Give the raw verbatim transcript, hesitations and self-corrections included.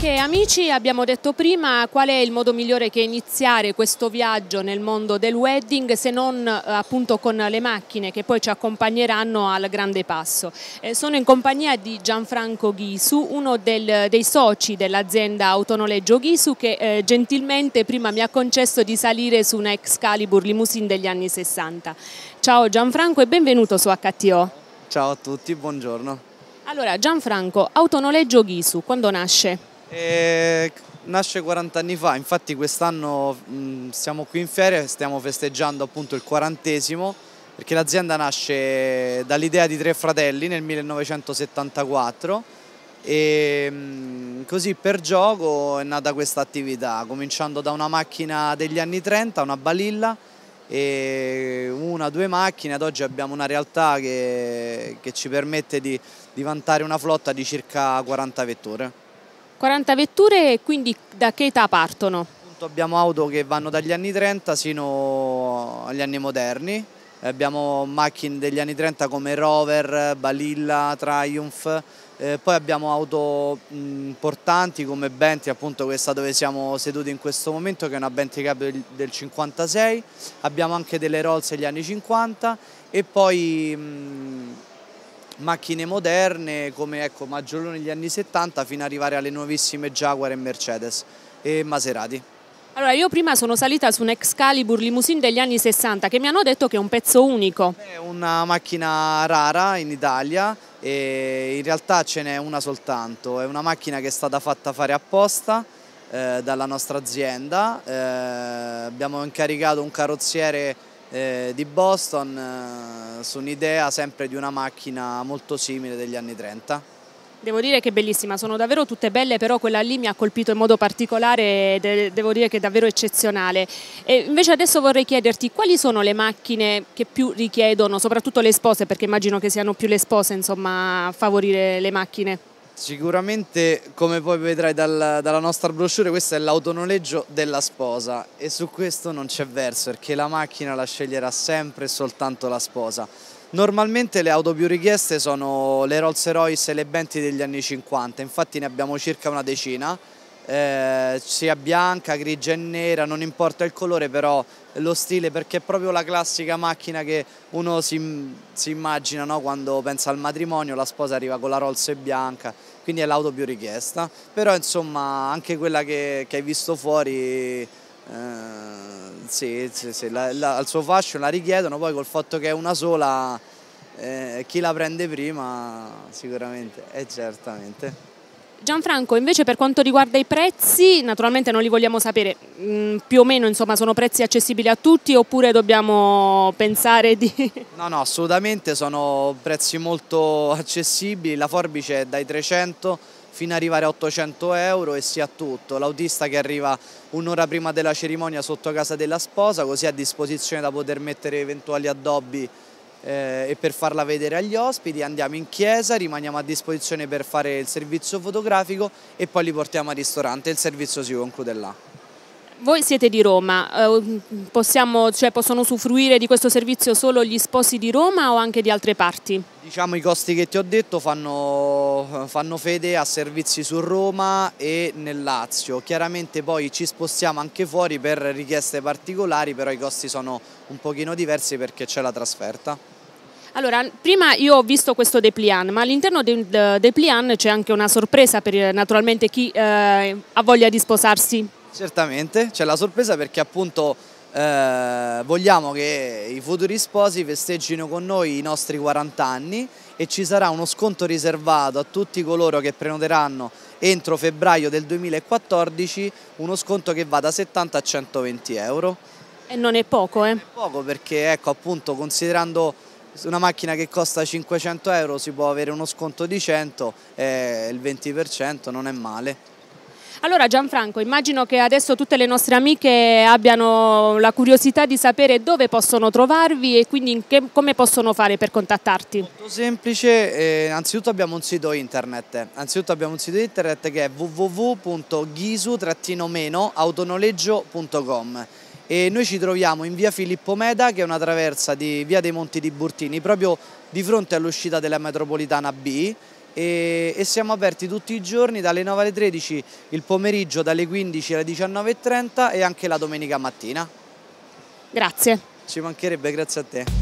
Perché amici, abbiamo detto prima, qual è il modo migliore che iniziare questo viaggio nel mondo del wedding se non eh, appunto con le macchine che poi ci accompagneranno al grande passo. Eh, sono in compagnia di Gianfranco Ghisu, uno del, dei soci dell'azienda Autonoleggio Ghisu, che eh, gentilmente prima mi ha concesso di salire su una Excalibur Limousine degli anni sessanta. Ciao Gianfranco e benvenuto su H T O. Ciao a tutti, buongiorno. Allora Gianfranco, Autonoleggio Ghisu, quando nasce? Eh, nasce quaranta anni fa, infatti quest'anno siamo qui in ferie e stiamo festeggiando appunto il quarantesimo, perché l'azienda nasce dall'idea di tre fratelli nel millenovecentosettantaquattro e mh, così per gioco è nata questa attività, cominciando da una macchina degli anni trenta, una Balilla, e una due macchine. Ad oggi abbiamo una realtà che, che ci permette di, di vantare una flotta di circa quaranta vetture. quaranta vetture, quindi da che età partono? Abbiamo auto che vanno dagli anni trenta sino agli anni moderni, abbiamo macchine degli anni trenta come Rover, Balilla, Triumph, eh, poi abbiamo auto mh, portanti come Bentley, appunto questa dove siamo seduti in questo momento, che è una Bentley Cap del, del cinquantasei, abbiamo anche delle Rolls degli anni cinquanta e poi mh, macchine moderne come ecco, Maggiolone degli anni settanta, fino ad arrivare alle nuovissime Jaguar e Mercedes e Maserati. Allora, io prima sono salita su un Excalibur Limousine degli anni sessanta che mi hanno detto che è un pezzo unico. È una macchina rara in Italia e in realtà ce n'è una soltanto, è una macchina che è stata fatta fare apposta eh, dalla nostra azienda, eh, abbiamo incaricato un carrozziere eh, di Boston eh, su un'idea sempre di una macchina molto simile degli anni trenta. Devo dire che è bellissima, sono davvero tutte belle, però quella lì mi ha colpito in modo particolare e devo dire che è davvero eccezionale. E invece adesso vorrei chiederti quali sono le macchine che più richiedono, soprattutto le spose, perché immagino che siano più le spose insomma, a favorire le macchine. Sicuramente, come poi vedrai dal, dalla nostra brochure, questo è l'autonoleggio della sposa e su questo non c'è verso, perché la macchina la sceglierà sempre e soltanto la sposa. Normalmente le auto più richieste sono le Rolls-Royce e le Bentley degli anni cinquanta, infatti ne abbiamo circa una decina, eh, sia bianca, grigia e nera, non importa il colore però lo stile, perché è proprio la classica macchina che uno si, si immagina, no? Quando pensa al matrimonio, la sposa arriva con la Rolls bianca, quindi è l'auto più richiesta, però insomma anche quella che, che hai visto fuori... Uh, sì, sì, sì. La, la, al suo fascio la richiedono, poi col fatto che è una sola, eh, chi la prende prima sicuramente è eh, certamente. Gianfranco, invece per quanto riguarda i prezzi, naturalmente non li vogliamo sapere, mm, più o meno insomma sono prezzi accessibili a tutti oppure dobbiamo pensare di... No, no, assolutamente sono prezzi molto accessibili, la forbice è dai trecento fino ad arrivare a ottocento euro e si ha tutto, l'autista che arriva un'ora prima della cerimonia sotto casa della sposa, così a disposizione da poter mettere eventuali addobbi eh, e per farla vedere agli ospiti, andiamo in chiesa, rimaniamo a disposizione per fare il servizio fotografico e poi li portiamo al ristorante e il servizio si conclude là. Voi siete di Roma, eh, possiamo, cioè, possono usufruire di questo servizio solo gli sposi di Roma o anche di altre parti? Diciamo i costi che ti ho detto fanno, fanno fede a servizi su Roma e nel Lazio, chiaramente poi ci spostiamo anche fuori per richieste particolari, però i costi sono un pochino diversi perché c'è la trasferta. Allora, prima io ho visto questo Deplian, ma all'interno del Deplian c'è anche una sorpresa per naturalmente chi eh, ha voglia di sposarsi. Certamente, c'è la sorpresa perché appunto eh, vogliamo che i futuri sposi festeggino con noi i nostri quaranta anni e ci sarà uno sconto riservato a tutti coloro che prenoteranno entro febbraio del duemilaquattordici, uno sconto che va da settanta a centoventi euro. E non è poco, eh? Non è poco perché ecco appunto considerando una macchina che costa cinquecento euro si può avere uno sconto di cento, eh, il venti per cento non è male. Allora Gianfranco, immagino che adesso tutte le nostre amiche abbiano la curiosità di sapere dove possono trovarvi e quindi che, come possono fare per contattarti. Molto semplice, eh, anzitutto abbiamo un sito internet, anzitutto abbiamo un sito internet che è w w w punto ghisu autonoleggio punto com e noi ci troviamo in via Filippo Meda, che è una traversa di via dei Monti Tiburtini, proprio di fronte all'uscita della metropolitana B. e, e siamo aperti tutti i giorni dalle nove alle tredici, il pomeriggio dalle quindici alle diciannove e trenta e anche la domenica mattina. Grazie. Ci mancherebbe, grazie a te.